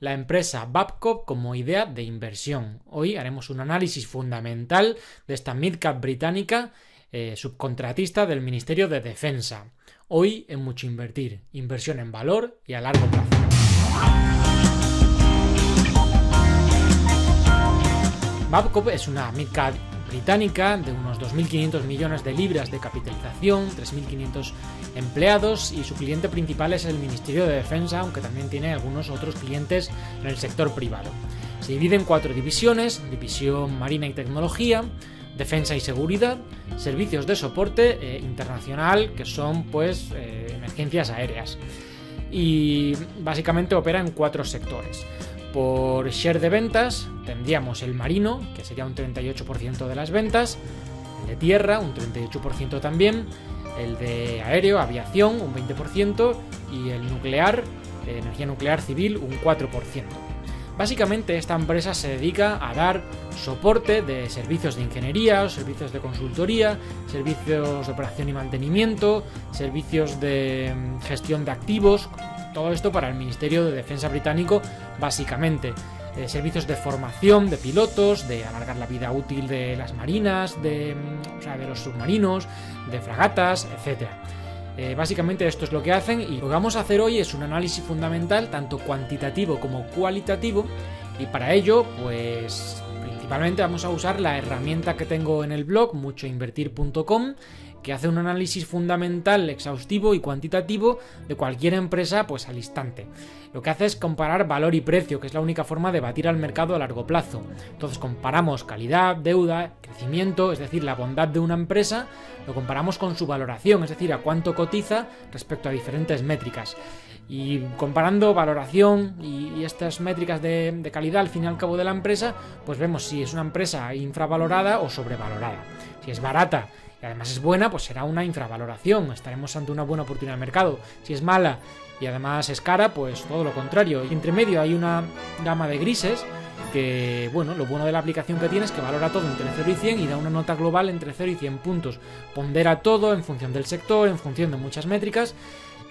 la empresa Babcock como idea de inversión. Hoy haremos un análisis fundamental de esta midcap británica, subcontratista del Ministerio de Defensa. Hoy en Mucho Invertir, inversión en valor y a largo plazo. Babcock es una midcap británica de unos 2.500 millones de libras de capitalización, 3.500 empleados, y su cliente principal es el Ministerio de Defensa, aunque también tiene algunos otros clientes en el sector privado. Se divide en cuatro divisiones: división Marina y Tecnología, Defensa y Seguridad, Servicios de Soporte Internacional, que son pues emergencias aéreas, y básicamente opera en cuatro sectores. Por share de ventas tendríamos el marino, que sería un 38% de las ventas, el de tierra un 38% también, el de aéreo, aviación un 20% y el nuclear, energía nuclear civil, un 4%. Básicamente esta empresa se dedica a dar soporte de servicios de ingeniería, o servicios de consultoría, servicios de operación y mantenimiento, servicios de gestión de activos. Todo esto para el Ministerio de Defensa británico, básicamente. Servicios de formación de pilotos, de alargar la vida útil de las marinas, de los submarinos, de fragatas, etc. Básicamente esto es lo que hacen, y lo que vamos a hacer hoy es un análisis fundamental, tanto cuantitativo como cualitativo, y para ello, pues principalmente vamos a usar la herramienta que tengo en el blog, muchoinvertir.com, que hace un análisis fundamental, exhaustivo y cuantitativo de cualquier empresa pues al instante. Lo que hace es comparar valor y precio, que es la única forma de batir al mercado a largo plazo. Entonces comparamos calidad, deuda, crecimiento, es decir, la bondad de una empresa, lo comparamos con su valoración, es decir, a cuánto cotiza respecto a diferentes métricas. Y comparando valoración y estas métricas de calidad al fin y al cabo de la empresa, pues vemos si es una empresa infravalorada o sobrevalorada. Si es barata y además es buena, pues será una infravaloración, estaremos ante una buena oportunidad de mercado. Si es mala y además es cara, pues todo lo contrario. Y entre medio hay una gama de grises que, bueno, lo bueno de la aplicación que tiene es que valora todo entre 0 y 100 y da una nota global entre 0 y 100 puntos. Pondera todo en función del sector, en función de muchas métricas,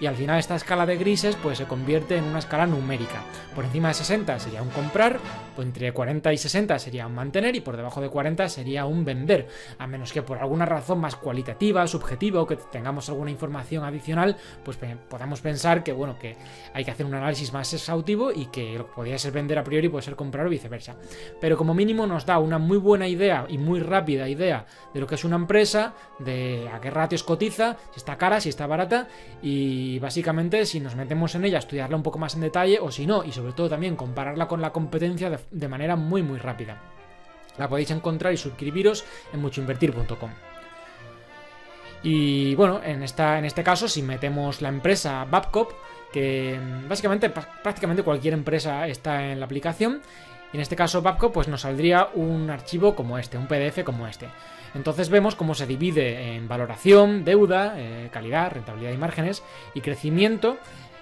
y al final esta escala de grises pues se convierte en una escala numérica. Por encima de 60 sería un comprar, pues entre 40 y 60 sería un mantener, y por debajo de 40 sería un vender, a menos que por alguna razón más cualitativa, subjetiva, o que tengamos alguna información adicional, pues podamos pensar que, bueno, que hay que hacer un análisis más exhaustivo y que lo que podría ser vender a priori puede ser comprar o viceversa. Pero como mínimo nos da una muy buena idea y muy rápida idea de lo que es una empresa, de a qué ratios cotiza, si está cara, si está barata, y básicamente si nos metemos en ella, estudiarla un poco más en detalle o si no, y sobre todo también compararla con la competencia de manera muy muy rápida. La podéis encontrar y suscribiros en muchoinvertir.com. Y bueno, en este caso, si metemos la empresa Babcock, que básicamente prácticamente cualquier empresa está en la aplicación, y en este caso Babcock, pues nos saldría un archivo como este, un PDF como este. Entonces vemos cómo se divide en valoración, deuda, calidad, rentabilidad y márgenes, y crecimiento,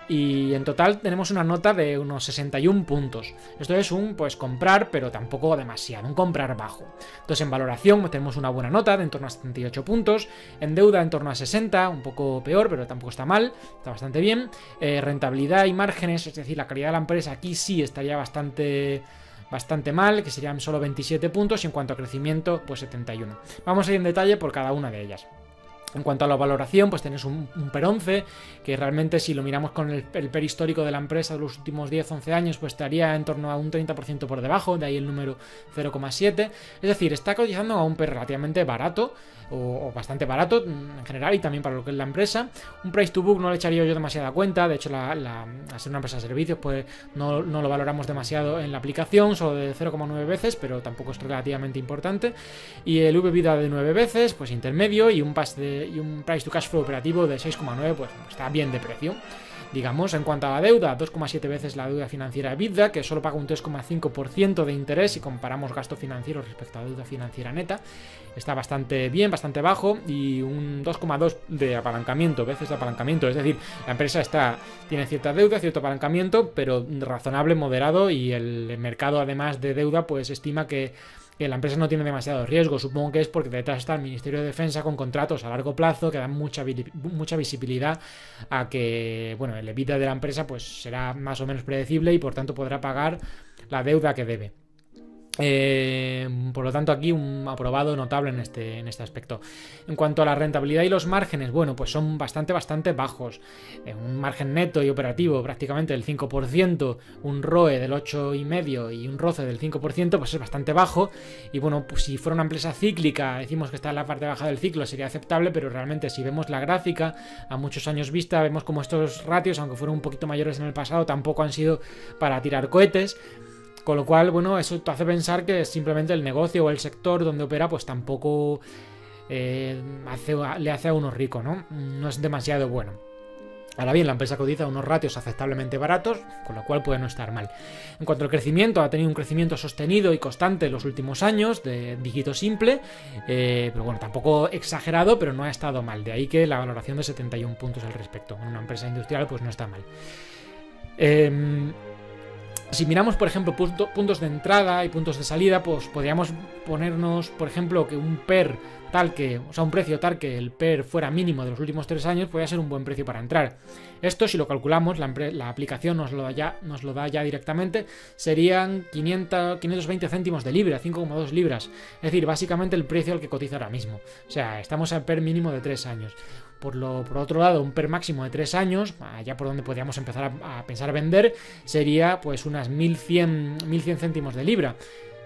y en total tenemos una nota de unos 61 puntos. Esto es un pues comprar, pero tampoco demasiado, un comprar bajo. Entonces en valoración tenemos una buena nota de en torno a 78 puntos, en deuda en torno a 60, un poco peor, pero tampoco está mal, está bastante bien. Rentabilidad y márgenes, es decir, la calidad de la empresa aquí sí estaría bastante mal, que serían solo 27 puntos, y en cuanto a crecimiento, pues 71. Vamos a ir en detalle por cada una de ellas. En cuanto a la valoración, pues tenés un PER 11, que realmente si lo miramos con el PER histórico de la empresa de los últimos 10-11 años, pues estaría en torno a un 30% por debajo, de ahí el número 0,7. Es decir, está cotizando a un PER relativamente barato, o bastante barato en general, y también para lo que es la empresa. Un price to book no le echaría yo demasiada cuenta, de hecho, al ser una empresa de servicios, pues no lo valoramos demasiado en la aplicación, solo de 0,9 veces, pero tampoco es relativamente importante. Y el EBITDA de 9 veces, pues intermedio, y un price to cash flow operativo de 6,9, pues está bien de precio. Digamos, en cuanto a la deuda, 2,7 veces la deuda financiera EBITDA, que solo paga un 3,5% de interés si comparamos gasto financiero respecto a deuda financiera neta. Está bastante bien, bastante bajo, y un 2,2 de apalancamiento, veces de apalancamiento. Es decir, la empresa tiene cierta deuda, cierto apalancamiento, pero razonable, moderado, y el mercado además de deuda pues estima que la empresa no tiene demasiado riesgo. Supongo que es porque detrás está el Ministerio de Defensa con contratos a largo plazo que dan mucha visibilidad a que, bueno, el EBITDA de la empresa pues será más o menos predecible y por tanto podrá pagar la deuda que debe. Por lo tanto, aquí un aprobado notable en este aspecto. En cuanto a la rentabilidad y los márgenes, bueno, pues son bastante bajos. Un margen neto y operativo prácticamente del 5%, un ROE del 8,5% y un roce del 5%, pues es bastante bajo. Y bueno, pues si fuera una empresa cíclica, decimos que está en la parte baja del ciclo, sería aceptable, pero realmente si vemos la gráfica a muchos años vista, vemos como estos ratios, aunque fueron un poquito mayores en el pasado, tampoco han sido para tirar cohetes. Con lo cual, bueno, eso te hace pensar que simplemente el negocio o el sector donde opera pues tampoco le hace a uno rico, ¿no? No es demasiado bueno. Ahora bien, la empresa cotiza unos ratios aceptablemente baratos, con lo cual puede no estar mal. En cuanto al crecimiento, ha tenido un crecimiento sostenido y constante en los últimos años, de dígito simple, pero bueno, tampoco exagerado, pero no ha estado mal. De ahí que la valoración de 71 puntos al respecto. En una empresa industrial pues no está mal. Si miramos, por ejemplo, puntos de entrada y puntos de salida, pues podríamos ponernos, por ejemplo, que un PER tal que, o sea, un precio tal que el PER fuera mínimo de los últimos 3 años, podría ser un buen precio para entrar. Esto, si lo calculamos, la aplicación nos lo da ya directamente, serían 520 céntimos de libra, 5,2 libras. Es decir, básicamente el precio al que cotiza ahora mismo. O sea, estamos al PER mínimo de 3 años. Por otro lado, un PER máximo de 3 años, allá por donde podríamos empezar a pensar vender, sería pues unas 1.100 céntimos de libra.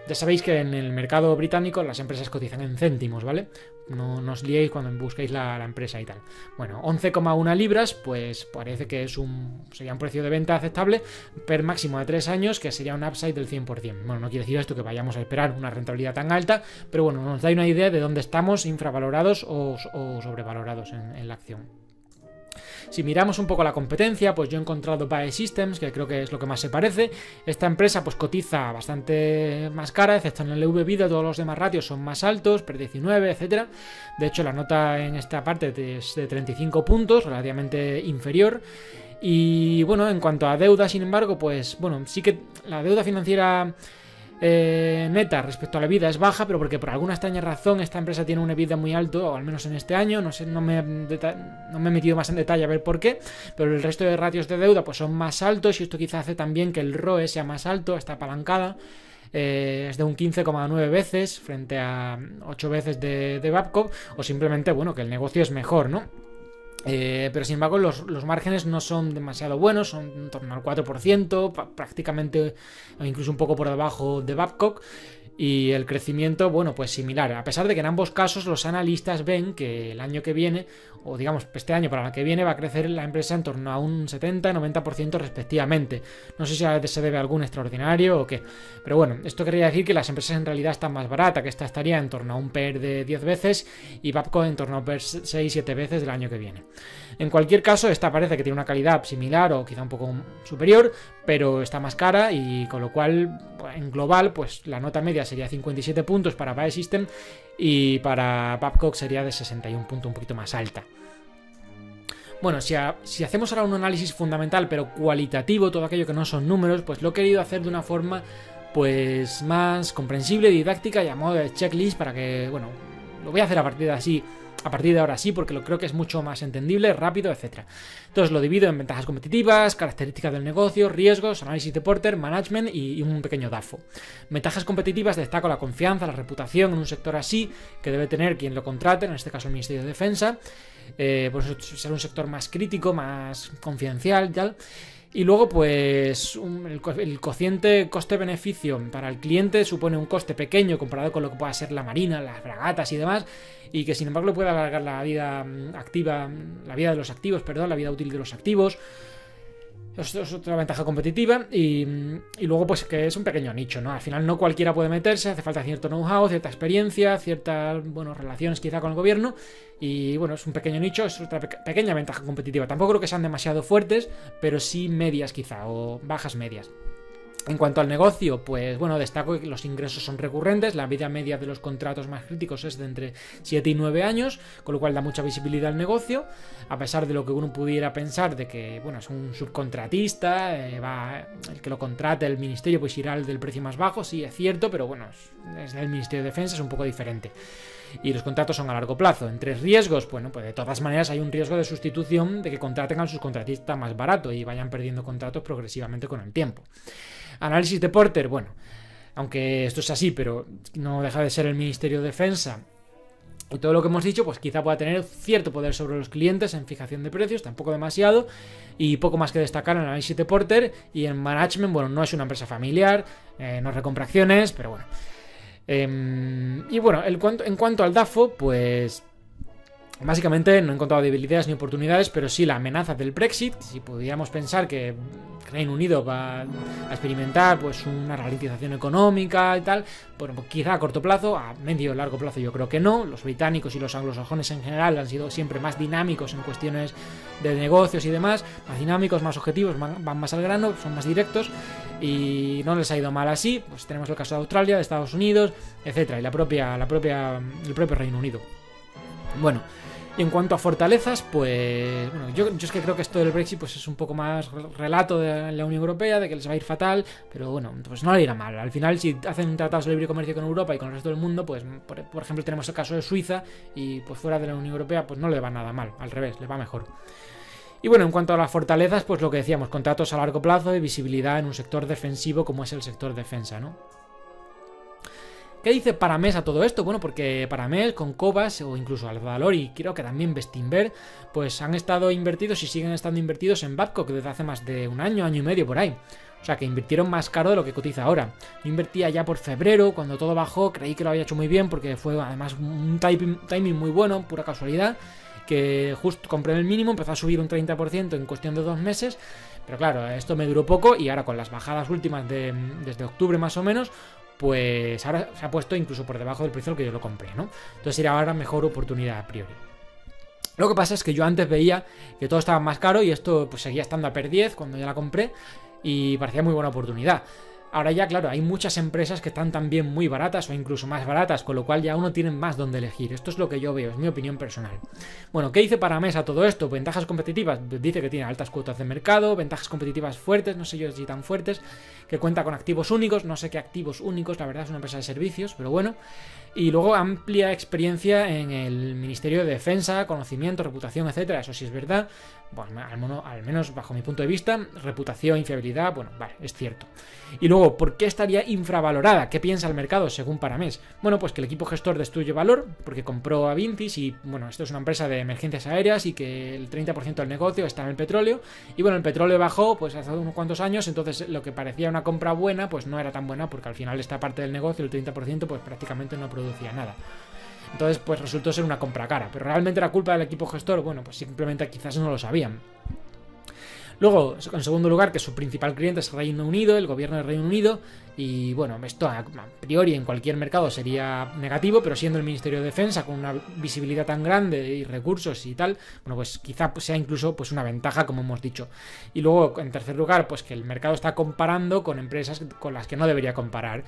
Ya sabéis que en el mercado británico las empresas cotizan en céntimos, ¿vale? No os liéis cuando busquéis la empresa y tal. Bueno, 11,1 libras, pues parece que sería un precio de venta aceptable, PER máximo de 3 años, que sería un upside del 100%. Bueno, no quiere decir esto que vayamos a esperar una rentabilidad tan alta, pero bueno, nos da una idea de dónde estamos infravalorados o sobrevalorados en la acción. Si miramos un poco la competencia, pues yo he encontrado BAE Systems, que creo que es lo que más se parece. Esta empresa pues cotiza bastante más cara, excepto en el EV/EBITDA, todos los demás ratios son más altos, PER 19, etc. De hecho, la nota en esta parte es de 35 puntos, relativamente inferior. Y bueno, en cuanto a deuda, sin embargo, pues bueno, sí que la deuda financiera neta respecto a la EBITDA es baja, pero porque por alguna extraña razón esta empresa tiene una EBITDA muy alto, o al menos en este año, no sé, no me he metido más en detalle a ver por qué, pero el resto de ratios de deuda pues son más altos y esto quizá hace también que el ROE sea más alto, está apalancada, es de un 15,9 veces frente a 8 veces de Babcock, o simplemente, bueno, que el negocio es mejor, ¿no? Pero sin embargo los márgenes no son demasiado buenos, son en torno al 4%, prácticamente o incluso un poco por debajo de Babcock. Y el crecimiento, bueno, pues similar. A pesar de que en ambos casos los analistas ven que el año que viene, o digamos este año para el que viene, va a crecer la empresa en torno a un 70 y 90% respectivamente. No sé si se debe a algún extraordinario o qué. Pero bueno, esto quería decir que las empresas en realidad están más baratas, que esta estaría en torno a un PER de 10 veces y Babcock en torno a PER 6-7 veces del año que viene. En cualquier caso, esta parece que tiene una calidad similar o quizá un poco superior, pero está más cara y con lo cual en global pues la nota media sería 57 puntos para BAE Systems y para Babcock sería de 61 puntos, un poquito más alta. Bueno, si hacemos ahora un análisis fundamental pero cualitativo, todo aquello que no son números, pues lo he querido hacer de una forma pues más comprensible, didáctica y a modo de checklist para que, bueno, lo voy a hacer a partir de ahora sí, porque lo creo que es mucho más entendible, rápido, etc. Entonces lo divido en ventajas competitivas, características del negocio, riesgos, análisis de Porter, management y un pequeño DAFO. Ventajas competitivas: destaco la confianza, la reputación en un sector así, que debe tener quien lo contrate, en este caso el Ministerio de Defensa, por eso ser un sector más crítico, más confidencial y tal. Y luego pues el cociente coste-beneficio para el cliente supone un coste pequeño comparado con lo que pueda ser la marina, las fragatas y demás, y que sin embargo puede alargar la vida útil de los activos. Esto es otra ventaja competitiva. Y luego pues que es un pequeño nicho, ¿no? Al final no cualquiera puede meterse, hace falta cierto know-how, cierta experiencia, ciertas, bueno, relaciones quizá con el gobierno. Y bueno, es un pequeño nicho, es otra pequeña ventaja competitiva. Tampoco creo que sean demasiado fuertes, pero sí medias quizá, o bajas medias. En cuanto al negocio, pues bueno, destaco que los ingresos son recurrentes, la vida media de los contratos más críticos es de entre 7 y 9 años, con lo cual da mucha visibilidad al negocio, a pesar de lo que uno pudiera pensar de que, bueno, es un subcontratista, el que lo contrate, el ministerio, pues irá al del precio más bajo, sí, es cierto, pero bueno, es del Ministerio de Defensa, es un poco diferente. Y los contratos son a largo plazo. Entre riesgos, bueno, pues de todas maneras hay un riesgo de sustitución de que contraten al subcontratista más barato y vayan perdiendo contratos progresivamente con el tiempo. Análisis de Porter, bueno, aunque esto es así, pero no deja de ser el Ministerio de Defensa. Y todo lo que hemos dicho, pues quizá pueda tener cierto poder sobre los clientes en fijación de precios, tampoco demasiado, y poco más que destacar en Análisis de Porter. Y en Management, bueno, no es una empresa familiar, no recompra acciones, pero bueno. Y bueno, en cuanto al DAFO, pues básicamente no he encontrado debilidades ni oportunidades, pero sí la amenaza del Brexit. Si pudiéramos pensar que Reino Unido va a experimentar pues una ralentización económica y tal, bueno, quizá a corto plazo, a medio o largo plazo yo creo que no. Los británicos y los anglosajones en general han sido siempre más dinámicos en cuestiones de negocios y demás, más dinámicos, más objetivos, van más al grano, son más directos y no les ha ido mal así. Pues tenemos el caso de Australia, de Estados Unidos, etcétera, y el propio Reino Unido. Bueno, y en cuanto a fortalezas, pues bueno, yo es que creo que esto del Brexit pues es un poco más relato de la Unión Europea, de que les va a ir fatal, pero bueno, pues no le irá mal. Al final, si hacen tratados de libre comercio con Europa y con el resto del mundo, pues por ejemplo tenemos el caso de Suiza, y pues fuera de la Unión Europea pues no le va nada mal, al revés, le va mejor. Y bueno, en cuanto a las fortalezas, pues lo que decíamos, contratos a largo plazo y visibilidad en un sector defensivo como es el sector defensa, ¿no? ¿Qué dice Paramés a todo esto? Bueno, porque Paramés con Cobas o incluso Alvalor y creo que también Bestinver, pues han estado invertidos y siguen estando invertidos en Babcock desde hace más de un año, año y medio por ahí. O sea, que invirtieron más caro de lo que cotiza ahora. Yo invertía ya por febrero, cuando todo bajó, creí que lo había hecho muy bien porque fue además un timing muy bueno, pura casualidad, que justo compré el mínimo, empezó a subir un 30% en cuestión de 2 meses, pero claro, esto me duró poco y ahora con las bajadas últimas desde octubre más o menos, pues ahora se ha puesto incluso por debajo del precio al que yo lo compré, ¿no? Entonces era ahora mejor oportunidad a priori. Lo que pasa es que yo antes veía que todo estaba más caro y esto pues seguía estando a per 10 cuando ya la compré y parecía muy buena oportunidad. Ahora ya, claro, hay muchas empresas que están también muy baratas o incluso más baratas, con lo cual ya uno tiene más donde elegir. Esto es lo que yo veo, es mi opinión personal. Bueno, ¿qué dice Paramés a todo esto? Ventajas competitivas. Dice que tiene altas cuotas de mercado, ventajas competitivas fuertes, no sé yo si tan fuertes, que cuenta con activos únicos, no sé qué activos únicos, la verdad es una empresa de servicios, pero bueno. Y luego amplia experiencia en el Ministerio de Defensa, conocimiento, reputación, etcétera. Eso sí es verdad. Bueno, al menos bajo mi punto de vista, reputación, fiabilidad, bueno, vale, es cierto. Y luego, ¿por qué estaría infravalorada? ¿Qué piensa el mercado según Paramés? Bueno, pues que el equipo gestor destruye valor porque compró a Vinci y, bueno, esto es una empresa de emergencias aéreas y que el 30% del negocio está en el petróleo. Y bueno, el petróleo bajó pues hace unos cuantos años, entonces lo que parecía una compra buena pues no era tan buena porque al final esta parte del negocio, el 30%, pues prácticamente no producía nada. Entonces pues resultó ser una compra cara, pero realmente era culpa del equipo gestor, bueno, pues simplemente quizás no lo sabían. Luego, en segundo lugar, que su principal cliente es Reino Unido, el gobierno del Reino Unido, y bueno, esto a priori en cualquier mercado sería negativo, pero siendo el Ministerio de Defensa con una visibilidad tan grande y recursos y tal, bueno, pues quizá sea incluso pues una ventaja, como hemos dicho. Y luego, en tercer lugar, pues que el mercado está comparando con empresas con las que no debería comparar,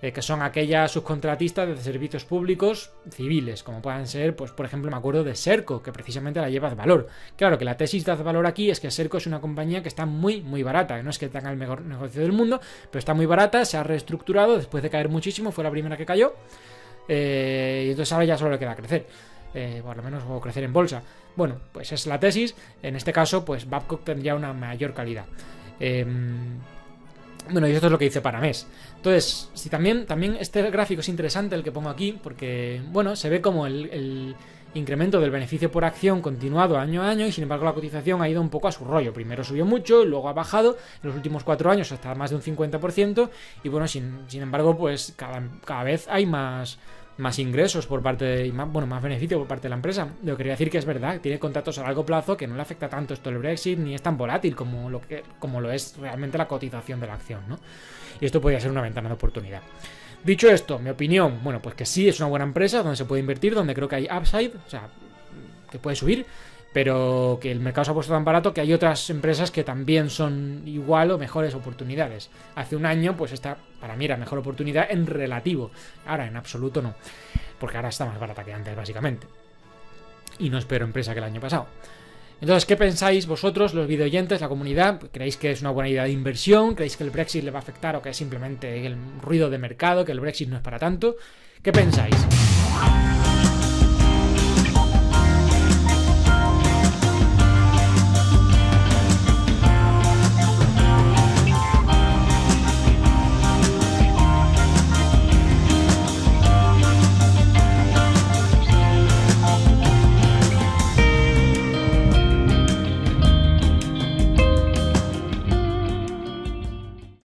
que son aquellas subcontratistas de servicios públicos civiles, como puedan ser, pues por ejemplo me acuerdo de Serco, que precisamente la lleva Alvalor. Claro que la tesis de Alvalor aquí es que Serco es una compañía que está muy muy barata, que no es que tenga el mejor negocio del mundo, pero está muy barata, se ha reestructurado después de caer muchísimo, fue la primera que cayó, y entonces ahora ya solo le queda crecer. Por lo menos o crecer en bolsa. Bueno, pues es la tesis. En este caso, pues Babcock tendría una mayor calidad. Bueno, y esto es lo que dice Paramés. Entonces, si también este gráfico es interesante el que pongo aquí, porque, bueno, se ve como el incremento del beneficio por acción continuado año a año, y sin embargo la cotización ha ido un poco a su rollo. Primero subió mucho, luego ha bajado en los últimos 4 años hasta más de un 50%, y bueno, sin embargo, pues cada vez hay más ingresos por parte de, más beneficio por parte de la empresa. Lo que quería decir que es verdad, tiene contratos a largo plazo, que no le afecta tanto esto del Brexit, ni es tan volátil como lo es realmente la cotización de la acción, ¿no? Y esto podría ser una ventana de oportunidad. Dicho esto, mi opinión, bueno, pues que sí es una buena empresa donde se puede invertir, donde creo que hay upside, o sea, que puede subir, pero que el mercado se ha puesto tan barato que hay otras empresas que también son igual o mejores oportunidades. Hace un año, pues esta para mí era mejor oportunidad en relativo. Ahora en absoluto no, porque ahora está más barata que antes, básicamente. Y no es peor empresa que el año pasado. Entonces, ¿qué pensáis vosotros, los videoyentes, la comunidad? ¿Creéis que es una buena idea de inversión? ¿Creéis que el Brexit le va a afectar o que es simplemente el ruido de mercado, que el Brexit no es para tanto? ¿Qué pensáis?